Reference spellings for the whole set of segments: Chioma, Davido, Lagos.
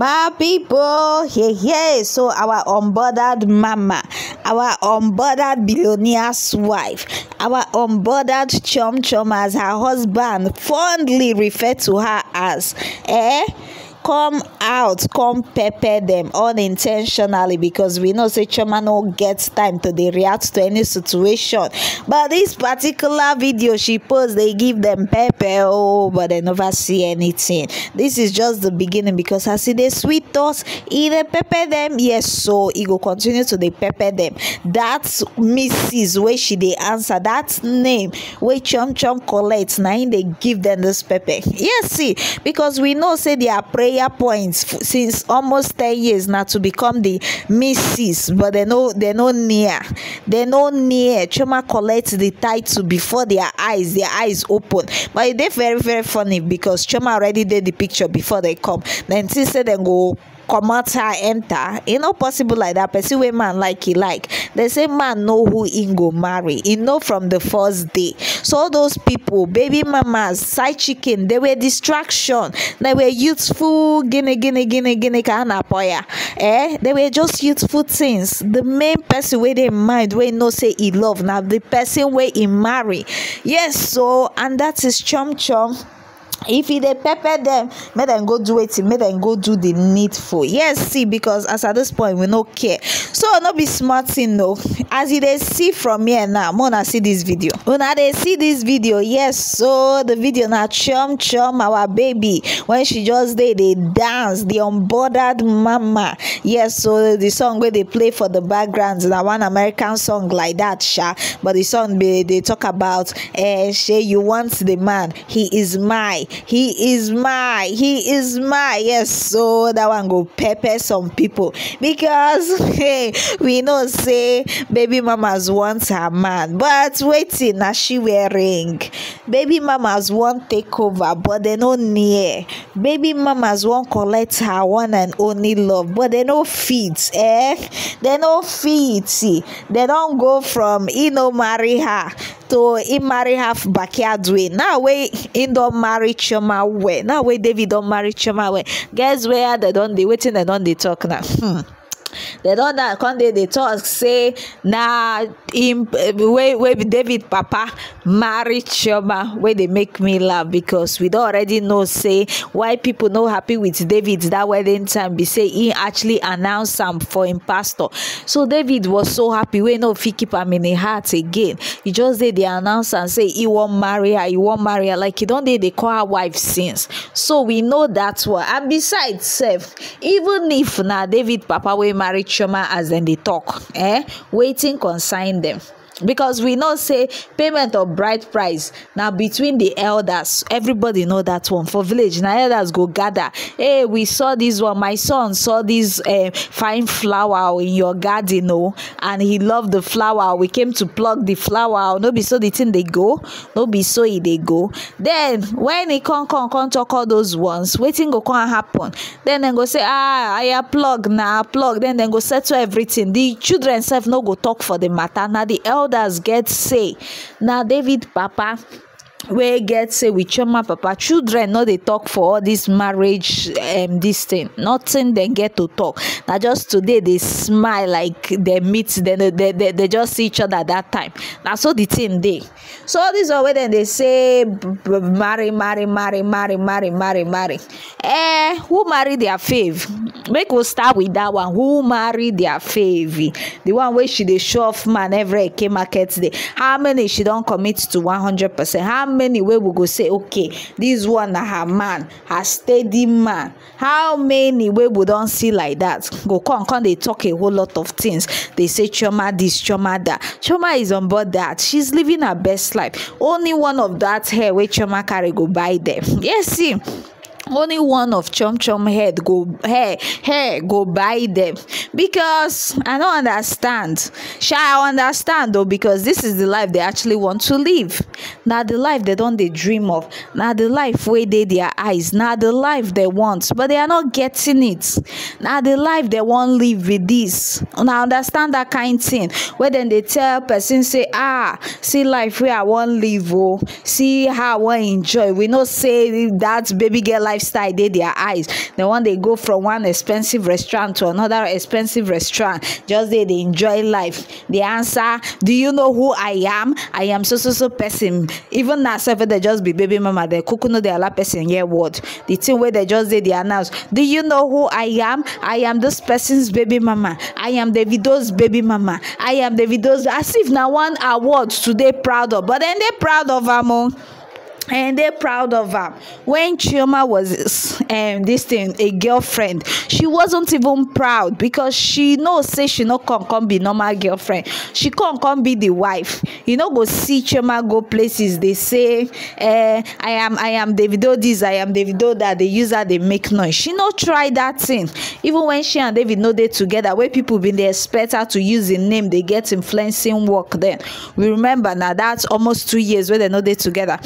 My people, yeah. So our unbothered mama, our unbothered billionaire's wife, our unbothered chum as her husband fondly referred to her as, come out, come pepper them unintentionally, because we know say Chioma no gets time to dey react to any situation. But this particular video she posts, they give them pepper, oh, but they never see anything. This is just the beginning, because as e dey sweet us, e dey pepper them, yes, so e go continue to dey pepper them. That Mrs. wey she dey answer, that name wey Chum collects, na im dey give them this pepper. Yes, see, because we know say their prayer points since almost 10 years now to become the Mrs., but they no near. Chioma collects the title before their eyes open. But they're very, very funny, because Chioma already did the picture before they come. Then she said they go come out her enter. It no possible like that. Person wey man like he like. They say man know who in go marry. He know from the first day. So all those people, baby mamas, side chicken, they were distraction. They were youthful guinea kind of poya. They were just youthful things. The main person wey they mind, wey no say he love, now the person wey he marry. Yes, so and that is Chum. If they pepper them, make them go do it, make them go do the needful. Yes, see, because as at this point we no care. So no be smart thing no. As you they see from here now, Mona see this video. When they see this video, yes, so the video now Chum our baby. When she just they dance, the unbothered mama. Yes, so the song where they play for the background, that one American song like that, sha. But the song they talk about say you want the man, he is my. Yes, so that one go pepper some people, because hey, we know say baby mamas want her man, but waiting now she wearing. Baby mamas want take over, but they no near. Baby mamas want collect her one and only love, but they no fit. They no fit. See, they don't go from he no marry her to he marry her backyard way. Now way he don't marry Chioma way. Now way David don't marry Chioma way. Guess where they don't they waiting and don't they talk now. They don't come they talk say nah him way David papa marry Chioma way. They make me laugh, because we don't already know say why people no happy with David that wedding time, be say he actually announced him for him pastor. So David was so happy we know if he keep him in his heart again. He just did the announce and say he won't marry her, like he don't they call her wife since. So we know that's why. And besides self, even if now David papa way marry Chioma as then they talk, waiting consign them, because we know say payment of bride price now between the elders. Everybody know that one for village now. Elders go gather, hey, we saw this one, my son saw this fine flower in your garden, and he loved the flower, we came to pluck the flower. No be so the thing they go, no be so they go. Then when he come talk all those ones, waiting go come happen. Then they go say, I plug now, plug. Then they go settle everything. The children self no go talk for the matter. Now the elders does get say now David papa wey get say with Chioma papa. Children no they talk for all this marriage this thing, nothing they get to talk. Now just today they smile like they meet, then they just see each other at that time. Now so the thing they so all this way then they say marry. Who marry their fave? Make we start with that one. Who marry their fave? The one where she dey show off man every Eke market day. How many she don't commit to 100%? How many way we go say okay, this one na her man, her steady man? How many way we don't see like that? Go come they talk a whole lot of things. They say Chioma this, Chioma that. Chioma is on board that she's living her best life. Only one of that hair where Chioma carry go buy them. Yes, see. Only one of Chum head go hair go buy them, because I don't understand. Shall I understand though? Because this is the life they actually want to live. Now the life they don't they dream of. Now the life where they their eyes. Now the life they want, but they are not getting it. Now the life they won't live with this. And I understand that kind thing. Where then they tell person say, see life where I won't live, see how I want enjoy. We not say that baby girl life lifestyle dey their eyes. They want they go from one expensive restaurant to another expensive restaurant, just they enjoy life. The answer, do you know who I am? I am so person. Even now self they just be baby mama, they cook no they allow person hear word. The thing where they just did they announce, do you know who I am? I am this person's baby mama. I am Davido's baby mama. I am Davido's, as if now one award today proud of, but then they proud of am. And they're proud of her. When Chioma was a girlfriend, she wasn't even proud because she knows say she no come be normal girlfriend. She come be the wife. You know, go see Chioma go places. They say, I am Davido this, I am Davido that. They use her, they make noise. She no try that thing. Even when she and David know they together, where people been they expect her to use the name, they get influencing work. Then we remember now that's almost 2 years where they know they together.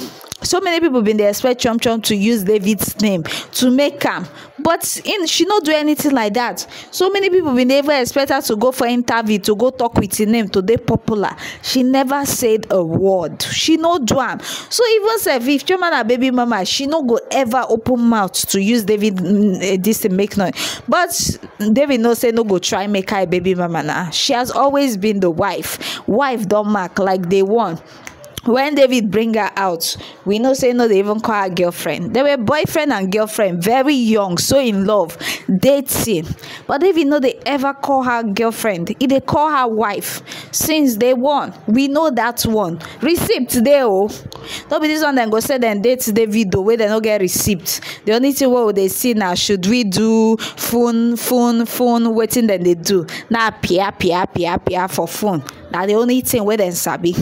So many people been there expect Chom to use David's name to make him, but she not do anything like that. So many people been never expect her to go for interview, to go talk with her name, to be popular. She never said a word. She no do am. So even self, if Chom and her baby mama, she no go ever open mouth to use David this to make noise. But David no say no go try make her baby mama now. She has always been the wife. Wife don't mark like they want. When David bring her out, we know say no, they even call her girlfriend. They were boyfriend and girlfriend, very young, so in love, dating. But David no, they ever call her girlfriend. If they call her wife, since day one, we know that one. Receipt they oh, don't be this one then go say then date Davido where they no get receipt. The only thing what they see now, should we do phone waiting then they do now pia for phone. Now the only thing where they sabi,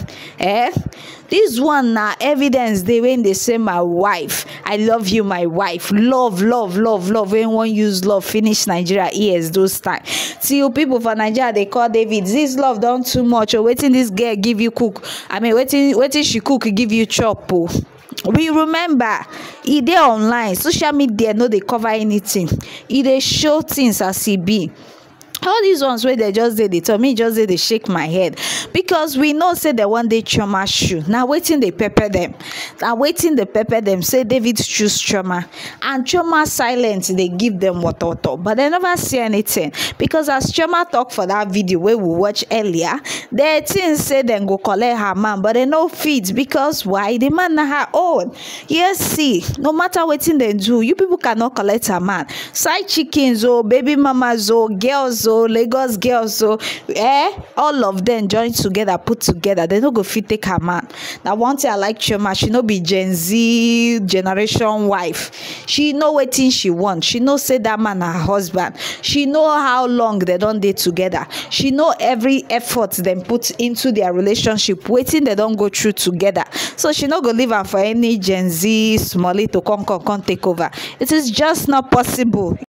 This one now evidence they when they say my wife, I love you, my wife, love. When one use love, finish Nigeria years those time. See you people for Nigeria they call David. This love done too much. Or waiting this girl give you cook. I mean waiting she cook give you chop. Oh. We remember he they online social media no they cover anything. He they show things as he be. All these ones where they just did it, to me just did they shake my head because we know say the one day Chioma shoe. Now waiting they pepper them. Now waiting they pepper them. Say David choose Chioma and Chioma silent. They give them what talk, but they never see anything because as Chioma talk for that video where we watch earlier, the things say then go collect her man, but they no feed because why the man na her own. Yes, see, no matter waiting they do, you people cannot collect her man. Side chickens oh, baby mamas oh, girls oh. Lagos girls, so all of them joined together, put together. They no go fit take her man. Now one thing I like Chioma, she no be Gen Z generation wife. She know what thing she wants. She know say that man her husband. She know how long they don't date together. She know every effort them put into their relationship, waiting they don't go through together. So she no go leave her for any Gen Z smally to come take over. It is just not possible.